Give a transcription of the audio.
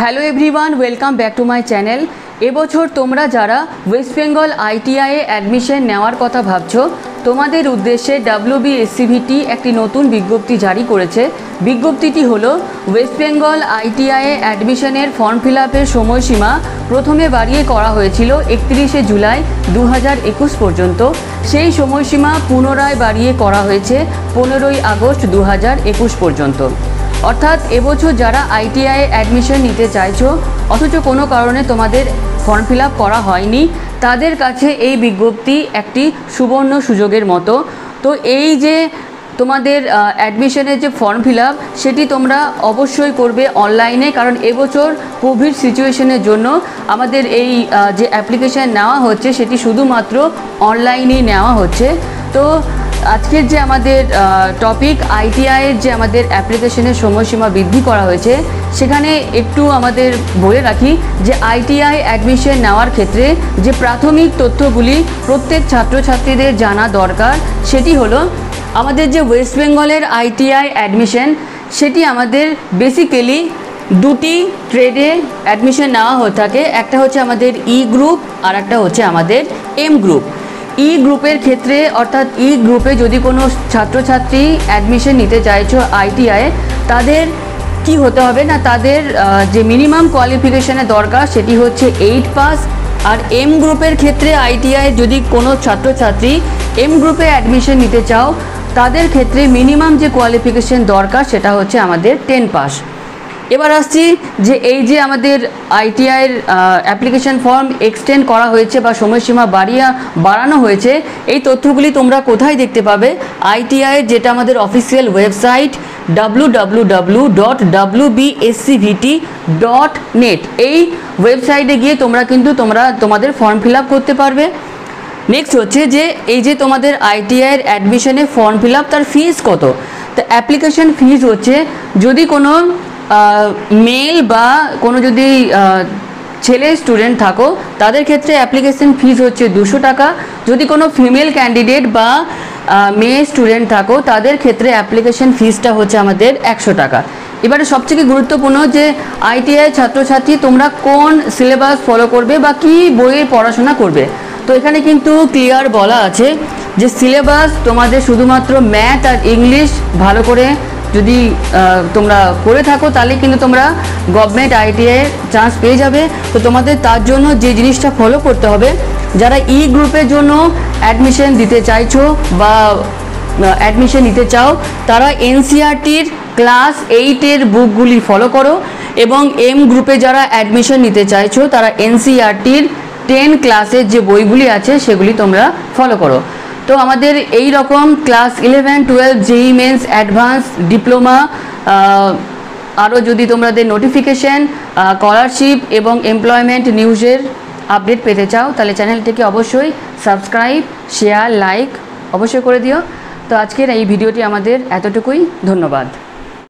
Hello everyone, welcome back to my channel. এবছর তোমরা যারা ওয়েস্ট বেঙ্গল আইটিআই এ অ্যাডমিশন নেওয়ার কথা ভাবছো, তোমাদের উদ্দেশ্যে wbscvt একটি নতুন বিজ্ঞপ্তি জারি করেছে। বিজ্ঞপ্তিটি হলো ওয়েস্ট বেঙ্গল আইটিআই এ অ্যাডমিশনের ফর্ম ফিলআপের সময়সীমা প্রথমে বাড়িয়ে করা হয়েছিল 31শে জুলাই 2021 পর্যন্ত। সেই সময়সীমা পুনরায় বাড়িয়ে করা হয়েছে 15ই আগস্ট 2021 পর্যন্ত। অর্থাৎ এবছর যারা আইটিআই অ্যাডমিশন নিতে চাইছো অথচ কোনো কারণে তোমাদের ফর্ম ফিলআপ করা হয়নি, তাদের কাছে এই বিজ্ঞপ্তি একটি সুবর্ণ সুযোগের মতো। তো এই যে তোমাদের অ্যাডমিশনের যে ফর্ম ফিলআপ, সেটি তোমরা অবশ্যই করবে অনলাইনে, কারণ এবছর কোভিড সিচুয়েশনের জন্য আমাদের এই যে অ্যাপ্লিকেশন নেওয়া হচ্ছে সেটি শুধুমাত্র অনলাইনেই নেওয়া হচ্ছে। তো আজকের যে আমাদের টপিক আইটিআই এর যে আমাদের অ্যাপ্লিকেশনের সময়সীমা বৃদ্ধি করা হয়েছে, সেখানে একটু আমাদের বলে রাখি যে আইটিআই অ্যাডমিশন নেওয়ার ক্ষেত্রে যে প্রাথমিক তথ্যগুলি প্রত্যেক ছাত্রছাত্রীদের জানা দরকার, সেটি হলো আমাদের যে ওয়েস্ট বেঙ্গলের আইটিআই অ্যাডমিশন, সেটি আমাদের বেসিক্যালি দুটি ট্রেডে অ্যাডমিশন নেওয়া হয়ে থাকে। একটা হচ্ছে আমাদের ই গ্রুপ, আর একটা হচ্ছে আমাদের এম গ্রুপ। ই গ্রুপের ক্ষেত্রে অর্থাৎ ই গ্রুপে যদি কোনো ছাত্রছাত্রী অ্যাডমিশন নিতে চাইছো আইটিআই, তাদের কি হতে হবে না, তাদের যে মিনিমাম কোয়ালিফিকেশানে দরকার সেটি হচ্ছে 8 পাস। আর এম গ্রুপের ক্ষেত্রে আইটিআই যদি কোনো ছাত্রছাত্রী এম গ্রুপে অ্যাডমিশন নিতে চাও, তাদের ক্ষেত্রে মিনিমাম যে কোয়ালিফিকেশান দরকার সেটা হচ্ছে আমাদের 10 পাস। এবার আসছি যে এই যে আমাদের আইটিআইয়ের অ্যাপ্লিকেশন ফর্ম এক্সটেন্ড করা হয়েছে বা সময়সীমা বাড়ানো হয়েছে, এই তথ্যগুলি তোমরা কোথায় দেখতে পাবে? আইটিআইয়ের যেটা আমাদের অফিসিয়াল ওয়েবসাইট www.wbscvt.net, এই ওয়েবসাইটে গিয়ে তোমরা তোমাদের ফর্ম ফিল আপ করতে পারবে। নেক্সট হচ্ছে যে এই যে তোমাদের আইটিআইয়ের অ্যাডমিশনে ফর্ম ফিল আপ, তার ফিজ কত? তো অ্যাপ্লিকেশন ফিজ হচ্ছে যদি কোনো মেল বা কোনো যদি ছেলে স্টুডেন্ট থাকো, তাদের ক্ষেত্রে অ্যাপ্লিকেশন ফিজ হচ্ছে 200 টাকা। যদি কোনো ফিমেল ক্যান্ডিডেট বা মেয়ে স্টুডেন্ট থাকো, তাদের ক্ষেত্রে অ্যাপ্লিকেশন ফিজটা হচ্ছে আমাদের 100 টাকা। এবারে সবথেকে গুরুত্বপূর্ণ যে আইটিআই ছাত্রছাত্রী তোমরা কোন সিলেবাস ফলো করবে বা কী বইয়ের পড়াশোনা করবে, তো এখানে কিন্তু ক্লিয়ার বলা আছে যে সিলেবাস তোমাদের শুধুমাত্র ম্যাথ আর ইংলিশ ভালো করে যদি তোমরা করে থাকো, তাহলে কিন্তু তোমরা গভর্নমেন্ট আইটিআই চান্স পেয়ে যাবে। তো তোমাদের তার জন্য যে জিনিসটা ফলো করতে হবে, যারা ই গ্রুপের জন্য অ্যাডমিশন দিতে চাইছো বা অ্যাডমিশন নিতে চাও, তারা এনসিআরটির ক্লাস 8-এর বুকগুলি ফলো করো, এবং এম গ্রুপে যারা অ্যাডমিশন নিতে চাইছো তারা এনসিআরটির 10 ক্লাসের যে বইগুলি আছে সেগুলি তোমরা ফলো করো। তো আমাদের এই রকম class 11, 12 JEE mains, advance, diploma, আরও যদি তোমাদের নোটিফিকেশান, স্কলারশিপ এবং এমপ্লয়মেন্ট নিউজের আপডেট পেতে চাও, তাহলে চ্যানেলটিকে অবশ্যই সাবস্ক্রাইব, শেয়ার, লাইক অবশ্যই করে দিও। তো আজকের এই ভিডিওটি আমাদের এতটুকুই। ধন্যবাদ।